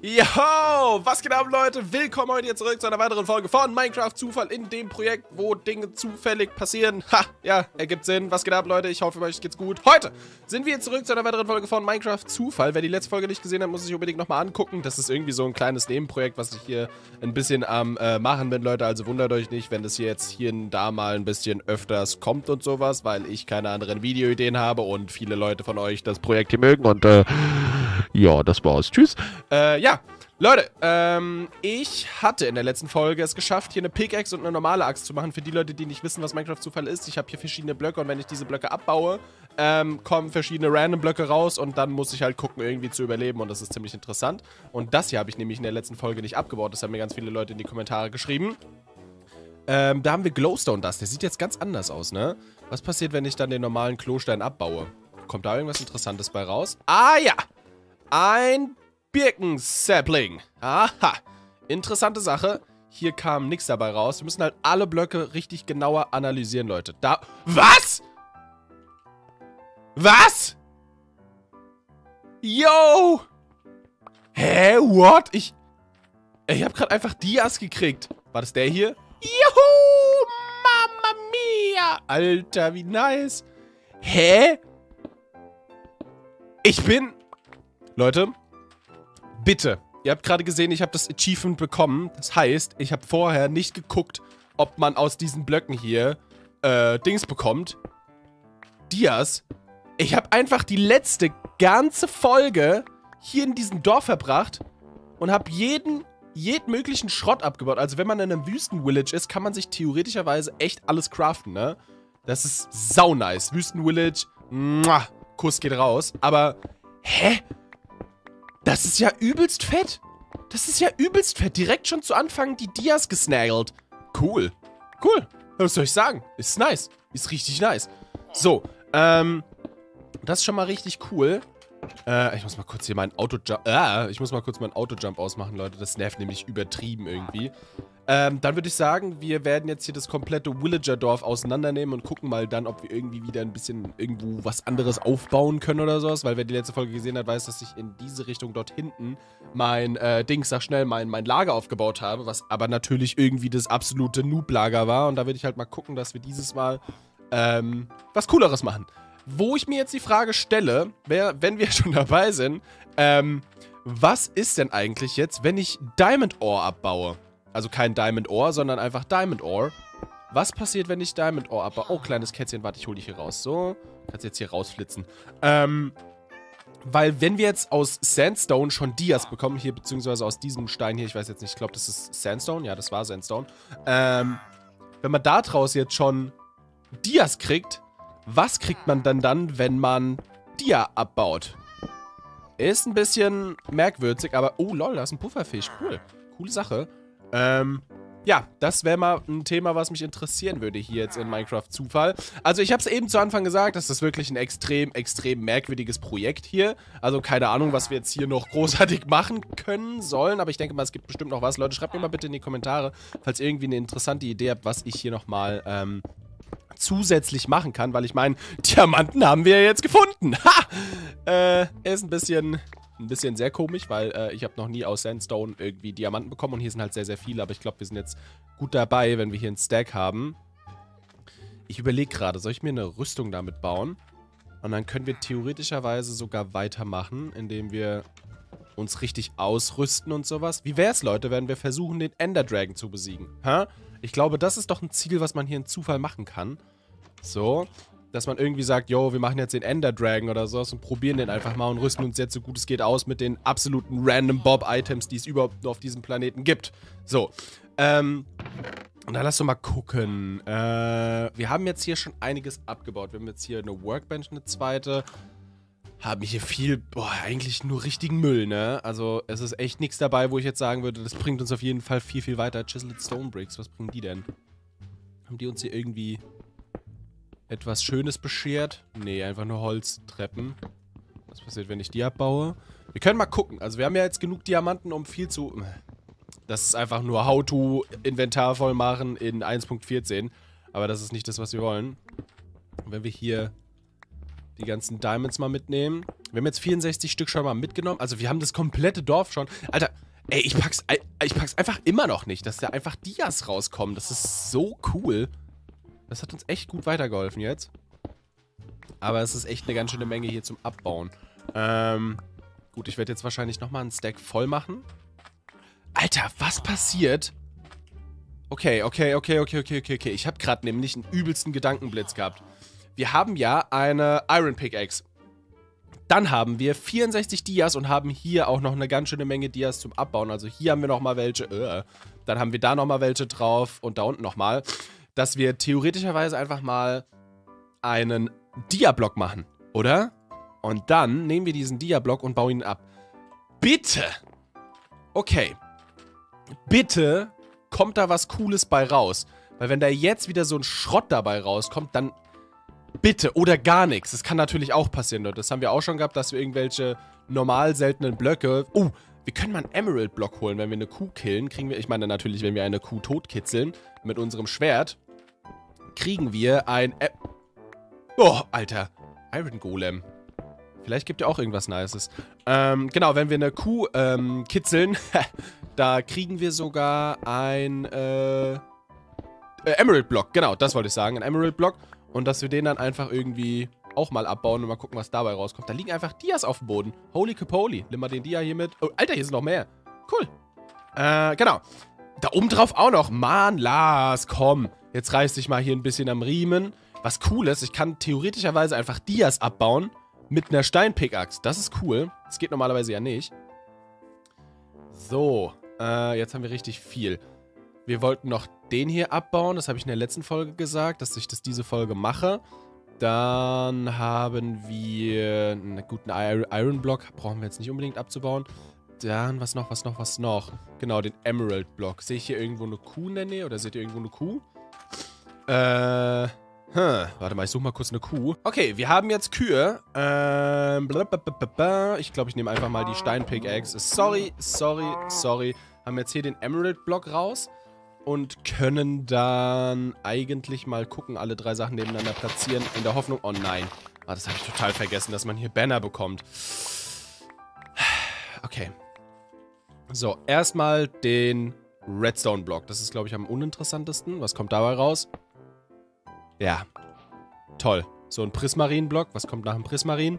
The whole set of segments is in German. Yo, was geht ab, Leute? Willkommen heute hier zurück zu einer weiteren Folge von Minecraft Zufall, in dem Projekt, wo Dinge zufällig passieren. Ha, ja, ergibt Sinn. Was geht ab, Leute? Ich hoffe, euch geht's gut. Heute sind wir zurück zu einer weiteren Folge von Minecraft Zufall. Wer die letzte Folge nicht gesehen hat, muss sich unbedingt nochmal angucken. Das ist irgendwie so ein kleines Nebenprojekt, was ich hier ein bisschen am machen bin, Leute. Also wundert euch nicht, wenn das hier jetzt hier und da mal ein bisschen öfters kommt und sowas, weil ich keine anderen Videoideen habe und viele Leute von euch das Projekt hier mögen und ja, das war's. Tschüss. Ja, Leute, ich hatte in der letzten Folge es geschafft, hier eine Pickaxe und eine normale Axt zu machen. Für die Leute, die nicht wissen, was Minecraft Zufall ist, ich habe hier verschiedene Blöcke und wenn ich diese Blöcke abbaue, kommen verschiedene random Blöcke raus und dann muss ich halt gucken, irgendwie zu überleben und das ist ziemlich interessant. Und das hier habe ich nämlich in der letzten Folge nicht abgebaut, das haben mir ganz viele Leute in die Kommentare geschrieben. Da haben wir Glowstone Dust, der sieht jetzt ganz anders aus, ne? Was passiert, wenn ich dann den normalen Klostein abbaue? Kommt da irgendwas Interessantes bei raus? Ah ja! Ein Birken-Sapling. Aha. Interessante Sache. Hier kam nichts dabei raus. Wir müssen halt alle Blöcke richtig genauer analysieren, Leute. Da. Was? Was? Yo! Hä? What? Ich hab grad einfach Dias gekriegt. War das der hier? Juhu! Mamma mia! Alter, wie nice. Hä? Ich bin. Leute, bitte, ihr habt gerade gesehen, ich habe das Achievement bekommen. Das heißt, ich habe vorher nicht geguckt, ob man aus diesen Blöcken hier Dings bekommt. Dias. Ich habe einfach die letzte ganze Folge hier in diesem Dorf verbracht und habe jeden möglichen Schrott abgebaut. Also wenn man in einem Wüsten-Village ist, kann man sich theoretischerweise echt alles craften, ne? Das ist sau nice. Wüsten-Village, Kuss geht raus. Aber, hä? Das ist ja übelst fett. Das ist ja übelst fett. Direkt schon zu Anfang die Dias gesnaggelt. Cool. Cool. Was soll ich sagen? Ist nice. Ist richtig nice. So. Das ist schon mal richtig cool. Ich muss mal kurz hier meinen Auto-Jump... ich muss mal kurz meinen Auto-Jump ausmachen, Leute. Das nervt nämlich übertrieben irgendwie. Dann würde ich sagen, wir werden jetzt hier das komplette Villager-Dorf auseinandernehmen und gucken mal dann, ob wir irgendwie wieder ein bisschen irgendwo was anderes aufbauen können oder sowas. Weil wer die letzte Folge gesehen hat, weiß, dass ich in diese Richtung dort hinten mein, mein Lager aufgebaut habe. Was aber natürlich irgendwie das absolute Noob-Lager war. Und da würde ich halt mal gucken, dass wir dieses Mal was Cooleres machen. Wo ich mir jetzt die Frage stelle, wenn wir schon dabei sind, was ist denn eigentlich jetzt, wenn ich Diamond Ore abbaue? Also kein Diamond Ore, sondern einfach Diamond Ore. Was passiert, wenn ich Diamond Ore abbaue? Oh, kleines Kätzchen, warte, ich hole dich hier raus. So, kannst jetzt hier rausflitzen. Weil wenn wir jetzt aus Sandstone schon Dias bekommen, hier, beziehungsweise aus diesem Stein hier, ich weiß jetzt nicht, ich glaube, das ist Sandstone. Ja, das war Sandstone. Wenn man da draus jetzt schon Dias kriegt, was kriegt man denn dann, wenn man Dia abbaut? Ist ein bisschen merkwürdig, aber... Oh, lol, da ist ein Pufferfisch. Cool. Coole Sache. Ja, das wäre mal ein Thema, was mich interessieren würde hier jetzt in Minecraft Zufall. Also ich habe es eben zu Anfang gesagt, das ist wirklich ein extrem, extrem merkwürdiges Projekt hier. Also keine Ahnung, was wir jetzt hier noch großartig machen können sollen, aber ich denke mal, es gibt bestimmt noch was. Leute, schreibt mir mal bitte in die Kommentare, falls ihr irgendwie eine interessante Idee habt, was ich hier nochmal zusätzlich machen kann, weil ich meine, Diamanten haben wir jetzt gefunden. Ha! Ist ein bisschen sehr komisch, weil ich habe noch nie aus Sandstone irgendwie Diamanten bekommen und hier sind halt sehr, sehr viele, aber ich glaube, wir sind jetzt gut dabei, wenn wir hier einen Stack haben. Ich überlege gerade, soll ich mir eine Rüstung damit bauen? Und dann können wir theoretischerweise sogar weitermachen, indem wir uns richtig ausrüsten und sowas. Wie wär's, Leute, wenn wir versuchen, den Ender Dragon zu besiegen? Hä? Ich glaube, das ist doch ein Ziel, was man hier in Zufall machen kann. So, dass man irgendwie sagt, yo, wir machen jetzt den Ender Dragon oder sowas und probieren den einfach mal und rüsten uns jetzt so gut es geht aus mit den absoluten Random Bob-Items, die es überhaupt nur auf diesem Planeten gibt. So, und dann lass doch mal gucken. Wir haben jetzt hier schon einiges abgebaut. Wir haben jetzt hier eine Workbench, eine zweite. Haben hier viel, boah, eigentlich nur richtigen Müll, ne? Also, es ist echt nichts dabei, wo ich jetzt sagen würde, das bringt uns auf jeden Fall viel, viel weiter. Chiseled Stone Bricks, was bringen die denn? Haben die uns hier irgendwie etwas Schönes beschert? Nee, einfach nur Holztreppen. Was passiert, wenn ich die abbaue? Wir können mal gucken. Also, wir haben ja jetzt genug Diamanten, um viel zu... Das ist einfach nur How-to-Inventar voll machen in 1.14. Aber das ist nicht das, was wir wollen. Und wenn wir hier die ganzen Diamonds mal mitnehmen. Wir haben jetzt 64 Stück schon mal mitgenommen. Also wir haben das komplette Dorf schon. Alter, ey, ich pack's einfach immer noch nicht, dass da einfach Dias rauskommen. Das ist so cool. Das hat uns echt gut weitergeholfen jetzt. Aber es ist echt eine ganz schöne Menge hier zum Abbauen. Gut, ich werde jetzt wahrscheinlich nochmal einen Stack voll machen. Alter, was passiert? Okay. Ich habe gerade nämlich einen übelsten Gedankenblitz gehabt. Wir haben ja eine Iron Pickaxe. Dann haben wir 64 Dias und haben hier auch noch eine ganz schöne Menge Dias zum Abbauen. Also hier haben wir nochmal welche. Dann haben wir da nochmal welche drauf und da unten nochmal. Dass wir theoretischerweise einfach mal einen Dia-Block machen, oder? Und dann nehmen wir diesen Dia-Block und bauen ihn ab. Bitte! Okay. Bitte kommt da was Cooles bei raus. Weil wenn da jetzt wieder so ein Schrott dabei rauskommt, dann bitte oder gar nichts. Das kann natürlich auch passieren, Leute. Das haben wir auch schon gehabt, dass wir irgendwelche normal seltenen Blöcke... wir können mal einen Emerald-Block holen. Wenn wir eine Kuh killen, kriegen wir... Ich meine natürlich, wenn wir eine Kuh totkitzeln mit unserem Schwert, kriegen wir ein... Oh, Alter. Iron Golem. Vielleicht gibt ihr auch irgendwas Nices. Genau, wenn wir eine Kuh kitzeln, da kriegen wir sogar ein Emerald-Block. Genau, das wollte ich sagen. Ein Emerald-Block. Und dass wir den dann einfach irgendwie auch mal abbauen und mal gucken, was dabei rauskommt. Da liegen einfach Dias auf dem Boden. Holy Capoli. Nimm mal den Dia hier mit. Oh, Alter, hier sind noch mehr. Cool. Genau. Da oben drauf auch noch. Mann, Lars, komm. Jetzt reiß dich mal hier ein bisschen am Riemen. Was cool ist, ich kann theoretischerweise einfach Dias abbauen mit einer Steinpickaxe. Das ist cool. Das geht normalerweise ja nicht. So, jetzt haben wir richtig viel. Wir wollten noch den hier abbauen. Das habe ich in der letzten Folge gesagt, dass ich das diese Folge mache. Dann haben wir einen guten Iron Block. Brauchen wir jetzt nicht unbedingt abzubauen. Dann, was noch? Genau, den Emerald Block. Sehe ich hier irgendwo eine Kuh in der Nähe? Oder seht ihr irgendwo eine Kuh? Warte mal, ich suche mal kurz eine Kuh. Okay, wir haben jetzt Kühe. Ich glaube, ich nehme einfach mal die Steinpickaxe. Sorry. Haben jetzt hier den Emerald-Block raus und können dann eigentlich mal gucken, alle drei Sachen nebeneinander platzieren, in der Hoffnung... Oh nein, das habe ich total vergessen, dass man hier Banner bekommt. Okay. So, erstmal den Redstone-Block. Das ist, glaube ich, am uninteressantesten. Was kommt dabei raus? Ja. Toll. So ein Prismarin-Block. Was kommt nach dem Prismarin?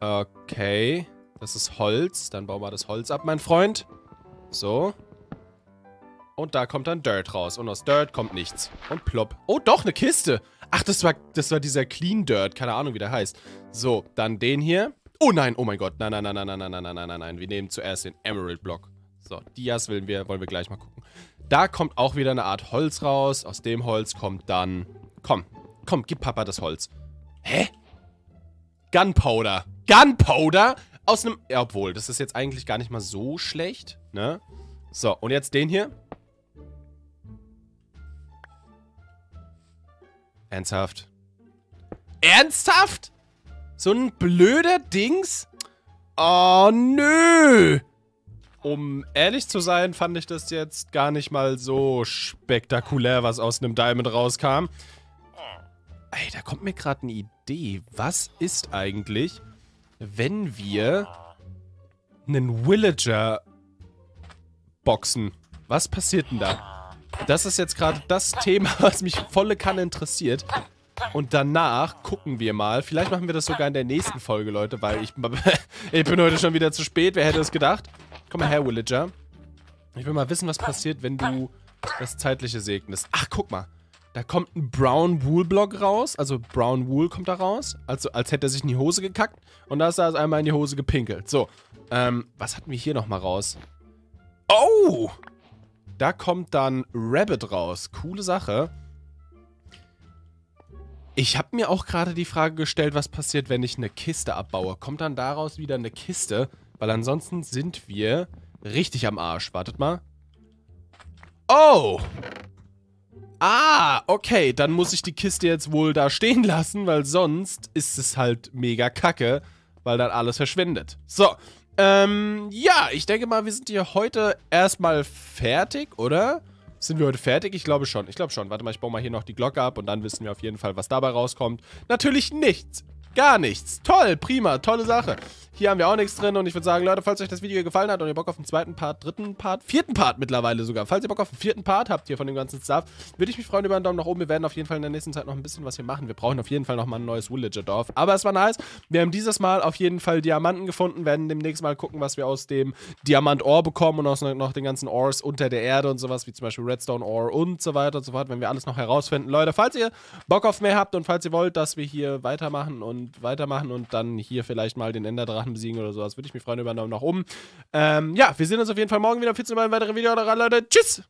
Okay. Das ist Holz. Dann bauen wir das Holz ab, mein Freund. So. Und da kommt dann Dirt raus. Und aus Dirt kommt nichts. Und plopp. Oh, doch, eine Kiste. Ach, das war dieser Clean Dirt. Keine Ahnung, wie der heißt. So, dann den hier. Oh nein, oh mein Gott. Nein. Wir nehmen zuerst den Emerald-Block. So, Dias wollen wir gleich mal gucken. Da kommt auch wieder eine Art Holz raus. Aus dem Holz kommt dann... Komm, gib Papa das Holz. Hä? Gunpowder. Gunpowder? Aus einem... Ja, obwohl, das ist jetzt eigentlich gar nicht mal so schlecht, ne? So, und jetzt den hier. Ernsthaft? Ernsthaft? So ein blöder Dings? Oh, nö! Um ehrlich zu sein, fand ich das jetzt gar nicht mal so spektakulär, was aus einem Diamond rauskam. Ey, da kommt mir gerade eine Idee. Was ist eigentlich, wenn wir einen Villager boxen? Was passiert denn da? Das ist jetzt gerade das Thema, was mich volle Kanne interessiert. Und danach gucken wir mal. Vielleicht machen wir das sogar in der nächsten Folge, Leute, weil ich bin heute schon wieder zu spät. Wer hätte es gedacht? Komm mal her, Villager. Ich will mal wissen, was passiert, wenn du das Zeitliche segnest. Ach, guck mal. Da kommt ein Brown Wool Block raus. Also Brown Wool kommt da raus. Also als hätte er sich in die Hose gekackt. Und da ist er also einmal in die Hose gepinkelt. So. Was hatten wir hier nochmal raus? Oh! Da kommt dann Rabbit raus. Coole Sache. Ich habe mir auch gerade die Frage gestellt, was passiert, wenn ich eine Kiste abbaue. Kommt dann daraus wieder eine Kiste? Weil ansonsten sind wir richtig am Arsch. Wartet mal. Oh! Ah, okay. Dann muss ich die Kiste jetzt wohl da stehen lassen, weil sonst ist es halt mega kacke, weil dann alles verschwindet. So, ja, ich denke mal, wir sind hier heute erstmal fertig, oder? Sind wir heute fertig? Ich glaube schon. Warte mal, ich baue mal hier noch die Glocke ab und dann wissen wir auf jeden Fall, was dabei rauskommt. Natürlich nichts. Gar nichts. Toll, prima, tolle Sache. Hier haben wir auch nichts drin und ich würde sagen, Leute, falls euch das Video gefallen hat und ihr Bock auf den zweiten Part, dritten Part, vierten Part mittlerweile sogar, falls ihr Bock auf den vierten Part habt hier von dem ganzen Stuff, würde ich mich freuen über einen Daumen nach oben. Wir werden auf jeden Fall in der nächsten Zeit noch ein bisschen was hier machen. Wir brauchen auf jeden Fall nochmal ein neues Villager-Dorf. Aber es war nice. Wir haben dieses Mal auf jeden Fall Diamanten gefunden, werden demnächst mal gucken, was wir aus dem Diamant-Ore bekommen und aus noch den ganzen Ores unter der Erde und sowas, wie zum Beispiel Redstone-Ore und so weiter und so fort, wenn wir alles noch herausfinden. Leute, falls ihr Bock auf mehr habt und falls ihr wollt, dass wir hier weitermachen und dann hier vielleicht mal den Ender Dragon besiegen oder sowas. Würde ich mich freuen über einen Daumen nach oben. Ja, wir sehen uns auf jeden Fall morgen wieder. Viel zu einem weiteren Video. Leute, tschüss!